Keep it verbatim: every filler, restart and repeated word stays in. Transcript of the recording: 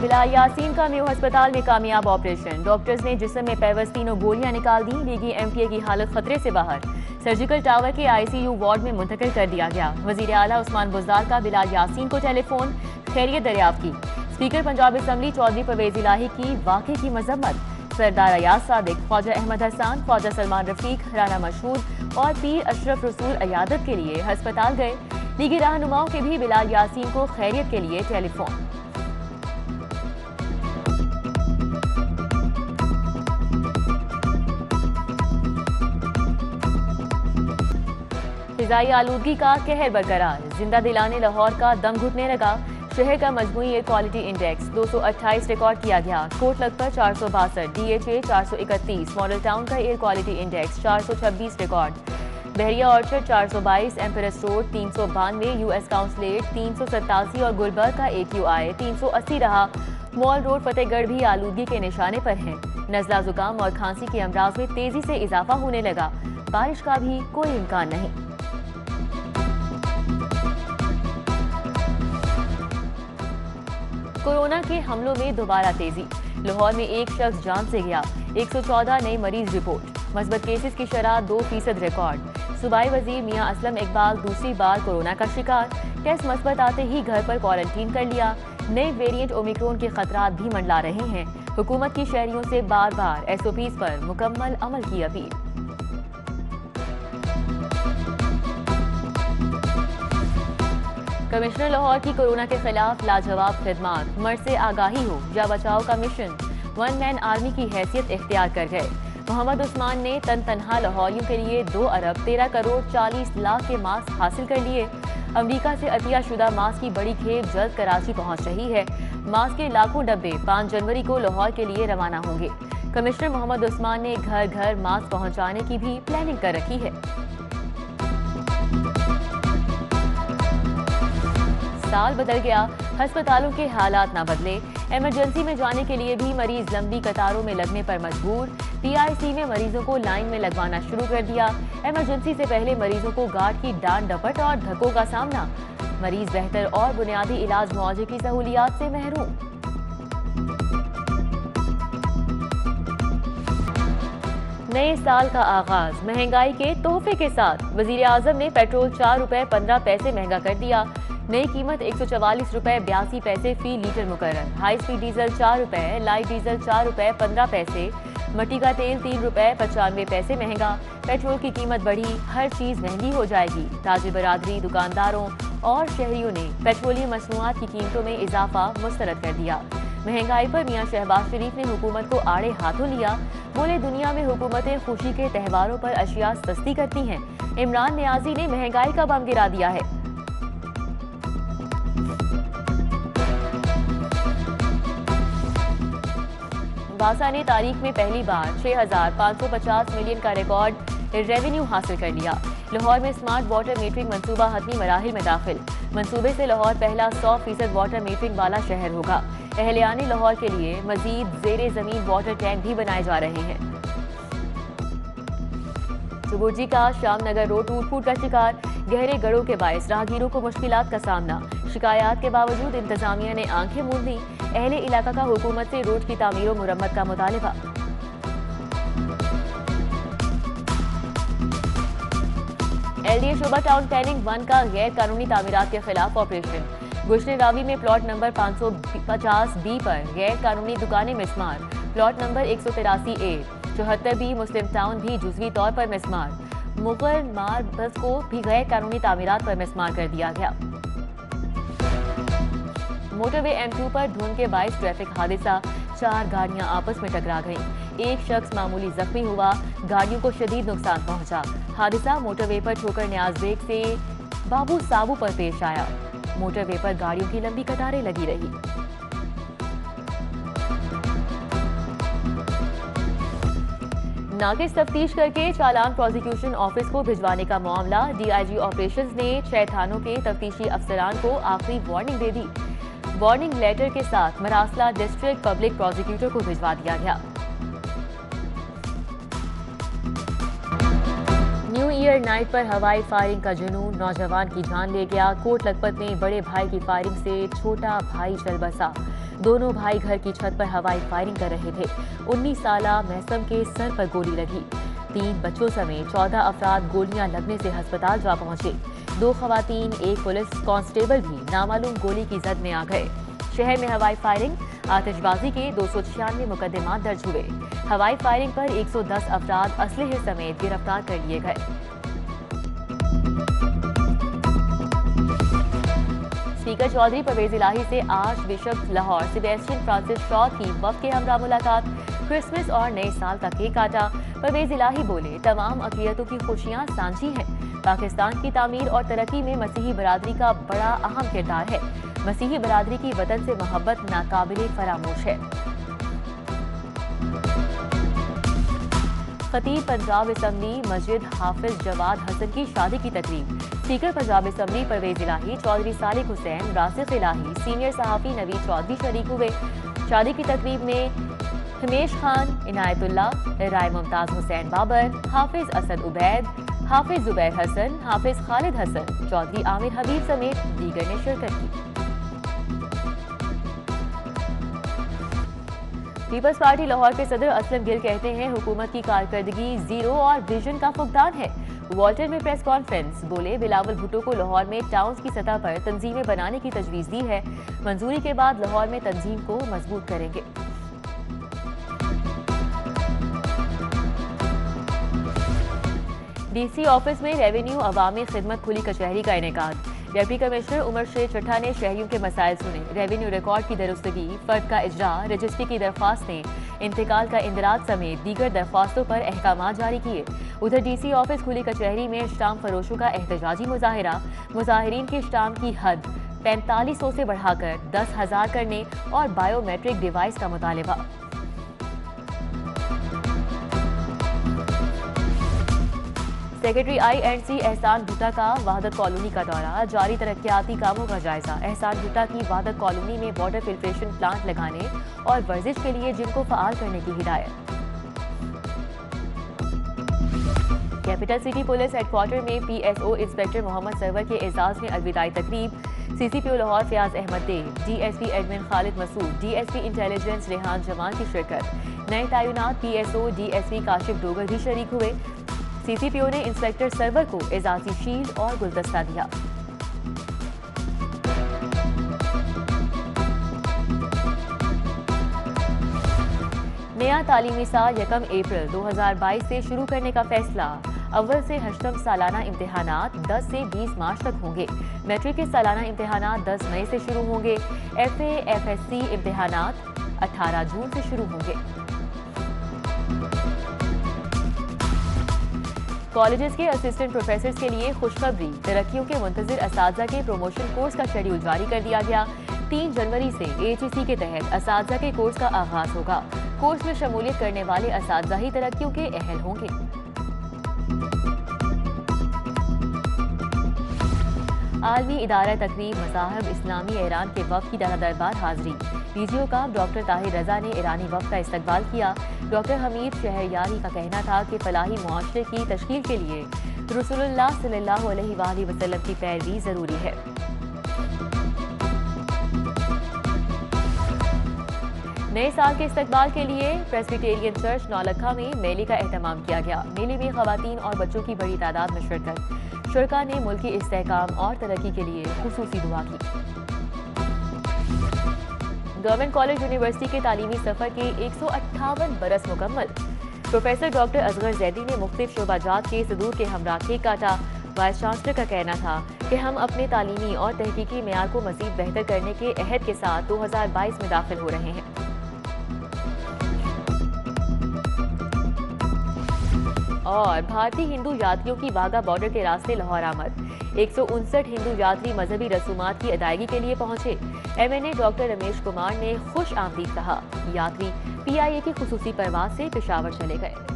बिलाल यासीन का मेयो अस्पताल में कामयाब ऑपरेशन, डॉक्टर्स ने जिस्म में पैवस्तीनों गोलियां निकाल दी, लेगी एम पी ए की हालत खतरे से बाहर। सर्जिकल टावर के आई सी यू वार्ड में मुंतकिल कर दिया गया। वजीर आला उस्मान बुज़दार का बिलाल यासीन को टेलीफोन, खैरियत दरियाफ्त की। स्पीकर पंजाब असम्बली चौधरी परवेज इलाही की वाक़े की मजम्मत। सरदार अयाज साबिक, फौजा अहमद हसान, फौजा सलमान रफीक राना मशहूर और पी अशरफ रसूल अयादत के लिए हस्पताल गए। लीगी रहनुमाओं के भी बिलाल यासीन को खैरियत के लिए टेलीफोन। फिजाई आलूदगी का कहर बरकरार, जिंदा दिलाने लाहौर का दम घुटने लगा। शहर का मजमूई एयर क्वालिटी इंडेक्स दो सौ अट्ठाईस रिकॉर्ड किया गया। कोटलग पर चार सौ बासठ, डी एच ए चार सौ इकतीस, मॉडल टाउन का एयर क्वालिटी इंडेक्स चार सौ छब्बीस रिकॉर्ड। बहरिया ऑर्चर्ड चार सौ बाईस, एम्परस रोड तीन सौ बानवे, यूएस काउंसलेट तीन सौ सतासी और गुलबर्ग का ए क्यू आई तीन सौ अस्सी रहा। मॉल रोड फतेहगढ़ भी आलूदगी के निशाने पर है। नजला जुकाम और खांसी के अमराज में तेजी से इजाफा होने लगा। बारिश का भी कोई इम्कान नहीं। कोरोना के हमलों में दोबारा तेजी, लाहौर में एक शख्स जान से गया। एक सौ चौदह नए मरीज रिपोर्ट, मस्बत केसेस की शरह दो फीसद रिकॉर्ड। सूबाई वजीर मियां असलम इकबाल दूसरी बार कोरोना का शिकार, टेस्ट मस्बत आते ही घर पर क्वारंटीन कर लिया। नए वेरिएंट ओमिक्रॉन के खतरात भी मंडरा रहे हैं। हुकूमत की शहरियों से बार बार एस ओ पीज़ पर मुकम्मल अमल की अपील। कमिश्नर लाहौर की कोरोना के खिलाफ लाजवाब खिदमत, मर्ज से आगाही हो या बचाव का मिशन, वन मैन आर्मी की हैसियत इख्तियार कर गए। मोहम्मद उस्मान ने तन तनहा लाहौरियों के लिए दो अरब तेरह करोड़ चालीस लाख के मास्क हासिल कर लिए। अमरीका से अतिया शुदा मास्क की बड़ी खेप जल्द कराची पहुंच रही है। मास्क के लाखों डब्बे पाँच जनवरी को लाहौर के लिए रवाना होंगे। कमिश्नर मोहम्मद उस्मान ने घर घर मास्क पहुँचाने की भी प्लानिंग कर रखी है। साल बदल गया, हस्पतालों के हालात ना बदले। इमरजेंसी में जाने के लिए भी मरीज लंबी कतारों में लगने पर मजबूर। पी आई सी में मरीजों को लाइन में लगवाना शुरू कर दिया। इमरजेंसी से पहले मरीजों को गार्ड की डांट डपट और धक्कों का सामना। मरीज बेहतर और बुनियादी इलाज मुआवजे की सहूलियात से महरूम। नए साल का आगाज महंगाई के तोहफे के साथ, वजीर आजम ने पेट्रोल चार रुपए पंद्रह पैसे महंगा कर दिया। नई कीमत एक सौ चवालीस रुपए बयासी पैसे फी लीटर मुकर्रर। हाई स्पीड डीजल चार रुपए, लाइट डीजल चार रुपए पंद्रह पैसे, मट्टी का तेल तीन रुपए पचानवे पैसे महंगा। पेट्रोल की कीमत बढ़ी, हर चीज महंगी हो जाएगी। ताजे बरादरी, दुकानदारों और शहरियों ने पेट्रोलियम मसनूआत की कीमतों में इजाफा मुस्तरद कर दिया। महंगाई पर मियां शहबाज शरीफ ने हुकूमत को आड़े हाथों लिया। बोले, दुनिया में हुकूमतें खुशी के त्योहारों पर अशिया सस्ती करती हैं। इमरान न्याजी ने महंगाई का बम गिरा दिया है। बासा ने तारीख में पहली बार छह हज़ार पाँच सौ पचास मिलियन का रिकॉर्ड रेवेन्यू हासिल कर लिया। लाहौर में स्मार्ट वाटर मीटरिंग मंसूबा हतमी मराहिल में दाखिल। मंसूबे से लाहौर पहला सौ फीसद वाटर मीटरिंग वाला शहर होगा। अहलियाने लाहौर के लिए मजीद जेरे जमीन वाटर टैंक भी बनाए जा रहे हैं। चुबुर्जी का शाम नगर रोड टूट फूट का शिकार, गहरे गढ़ों के बायस राहगीरों को मुश्किलात का सामना। शिकायत के बावजूद इंतजामिया ने आंखें मूंद दी। अहले इलाका का हुकूमत से रोड की तामीर और मुरम्मत का मुतालबा। एल डी ए शोबा टाउन प्लानिंग वन का गैर कानूनी तामीरात के खिलाफ ऑपरेशन। गुश्ने रावी में प्लॉट नंबर पाँच सौ पचास बी पर गैर कानूनी दुकानें मिसमार। प्लॉट नंबर एक सौ तिरासी ए चौहत्तर बी मुस्लिम टाउन भी जुजवी तौर पर मिसमार। मुगल मार बस को भी गैर कानूनी तामीरात पर मिसमार कर दिया गया। मोटरवे एम टू पर धुंध के बायस ट्रैफिक हादसा, चार गाड़ियां आपस में टकरा गईं। एक शख्स मामूली जख्मी हुआ, गाड़ियों को शदीद नुकसान पहुंचा। हादसा मोटरवे पर ठोकर न्याज बेग से बाबू साबू पर पेश आया। मोटरवे पर गाड़ियों की लंबी कतारें लगी रही। नाकिस तफ्तीश करके चालान प्रोसिक्यूशन ऑफिस को भिजवाने का मामला, डी आई जी ऑपरेशंस ने छह थानों के तफ्तीशी अफसरान को आखिरी वार्निंग दे दी। वार्निंग लेटर के साथ मरासला डिस्ट्रिक्ट पब्लिक प्रोसिक्यूटर को भिजवा दिया गया। न्यू ईयर नाइट पर हवाई फायरिंग का जुनून, नौजवान की जान ले गया। कोट लखपत में बड़े भाई की फायरिंग से छोटा भाई चल बसा। दोनों भाई घर की छत पर हवाई फायरिंग कर रहे थे। उन्नीस साल महसम के सर पर गोली लगी। तीन बच्चों समेत चौदह अफराद गोलियां लगने से अस्पताल जा पहुंचे। दो खवातीन एक पुलिस कांस्टेबल भी नामालूम गोली की जद में आ गए। शहर में हवाई फायरिंग आतिशबाजी के दो सौ छियानवे मुकदमा दर्ज हुए। हवाई फायरिंग पर एक सौ दस अफराद असलहे समेत गिरफ्तार कर लिए गए। स्पीकर चौधरी परवेज इलाही से archbishop Lahore Sebastian Francis की वफ के हमरा मुलाकात। क्रिसमस और नए साल का केक काटा। परवेज इलाही बोले, तमाम अक़लियतों की खुशियाँ सांझी हैं। पाकिस्तान की तामीर और तरक्की में मसीही बरादरी का बड़ा अहम किरदार है। मसीही बरादरी की वतन से मोहब्बत नाकाबिले फरामोश है। खतीब पंजाब असम्बली मस्जिद हाफिज जवाद हसन की शादी की तकरीब। Speaker Punjab assembly Parvez Elahi, Chaudhry Salik Hussain, Rashid Elahi, senior सहाफ़ी नवी चौधरी शरीक हुए। शादी की तकरीब में हमेश खान, इनायतुल्लाय, राय मुमताज हुसैन बाबर, हाफिज असद उबैद, हाफिजुबैर हसन, हाफिज खालिद हसन, चौधरी आमिर हबीब समेत दीगर ने शिरकत की। पीपल्स पार्टी लाहौर के सदर असलम गिल कहते हैं, हुकूमत की कारकर्दगी जीरो और विजन का फुकदान है। वाल्टर में प्रेस कॉन्फ्रेंस बोले, बिलावल भुट्टो को लाहौर में टाउन्स की सतह पर तंजीमें बनाने की तजवीज़ दी है। मंजूरी के बाद लाहौर में तंजीम को मजबूत करेंगे। डीसी ऑफिस में रेवेन्यू अवामी खिदमत खुली कचहरी का इनेकाद। डिप्टी कमिश्नर उमर शेख चट्ठा ने शहरियों के मसाइल सुने। रेवेन्यू रिकॉर्ड की दरुस्तगी, फर्द का इजरा, रजिस्ट्री की दरख्वास्तें, इंतकाल का इंदराज समेत दीगर दरख्वास्तों पर अहकाम जारी किए। उधर डीसी ऑफिस खुली कचहरी में स्टाम्प फरोशों का एहतजाजी मुजाहिरा। मुजाहरीन के स्टाम्प की हद पैंतालीस सौ से बढ़ाकर दस हज़ार करने और बायोमेट्रिक डिवाइस का मुतालबा। सेक्रेटरी आई एंड सी एहसान भुट्टा का वहादत कॉलोनी का दौरा। जारी तरक्याती कामों का जायजा। एहसान भुट्टा की वहादत कॉलोनी में वाटर फिल्ट्रेशन प्लांट लगाने और वर्जिश के लिए जिम को फ़ाल करने की हिदायत। कैपिटल सिटी पुलिस हेडक्वार्टर में पीएसओ इंस्पेक्टर मोहम्मद सरवर के एजाज़ में अलविदाई तकरीब। सीसीपीओ लाहौर फ्याज अहमदेग, DSP admin Khalid Masood, DSP intelligence Rehan Zaman की शिरकत। नए तैनात पीएसओ डीएसपी काशिफ डोगर भी शरीक हुए। सीसीपीओ ने इंस्पेक्टर सरवर को एजाजी शील्ड और गुलदस्ता दिया। नया तालीमी साल यकम अप्रैल दो हज़ार बाईस से शुरू करने का फैसला। अव्वल से अष्टम सालाना इम्तिहानात दस से बीस मार्च तक होंगे। मैट्रिक के सालाना इम्तिहानात दस मई से शुरू होंगे। एफए एफएससी इम्तिहानात अठारह जून से शुरू होंगे। कॉलेजेस के असिस्टेंट प्रोफेसर्स के लिए खुशखबरी। तरक्कियों के मुंतज़िर असातिज़ा के प्रोमोशन कोर्स का शेड्यूल जारी कर दिया गया। तीन जनवरी से एटीसी के तहत असातिज़ा के कोर्स का आगाज होगा। कोर्स में शमूलियत करने वाले असातिज़ा ही तरक्कियों के अहल होंगे। आलमी इदारा तकरीब। मज़ाहब इस्लामी ईरान के वफ़ की दरा दरबार हाज़री। पीजीओ का डॉक्टर ताहिर रज़ा ने ईरानी वफ़ का इस्तकबाल किया। डॉक्टर हमीद शहरयारी का कहना था कि फलाही मुआशरे की तश्कील के लिए रसूलुल्लाह सल्लल्लाहु अलैहि वसल्लम की पैरवी ज़रूरी है। नए साल के इस्तकबाल के लिए प्रेस्बिटेरियन चर्च नौलखा में मेले का एहतमाम किया गया। मेले में खवातीन और बच्चों की बड़ी तादाद में शिरकत। शुरा ने मुल्की इस्तेहकाम और तरक्की के लिए खुसूसी दुआ की। गवर्नमेंट कॉलेज यूनिवर्सिटी के तालीमी सफ़र के एक सौ अट्ठावन बरस मुकम्मल। प्रोफेसर डॉक्टर असगर जैदी ने मुख्तलिफ शोबाजात के सदूर के हमरा केक काटा। वाइस चांसलर का कहना था कि हम अपने तालीमी और तहकीकी मेयार को मज़ीद बेहतर करने के अहद के साथ दो हज़ार बाईस में दाखिल हो रहे हैं। और भारतीय हिंदू यात्रियों की वाघा बॉर्डर के रास्ते लाहौर आमद। एक सौ उनसठ हिंदू यात्री मजहबी रसूमात की अदायगी के लिए पहुंचे। एमएनए डॉक्टर रमेश कुमार ने खुश आमदीद कहा। यात्री पीआईए की खुसूसी परवाज से पेशावर चले गए।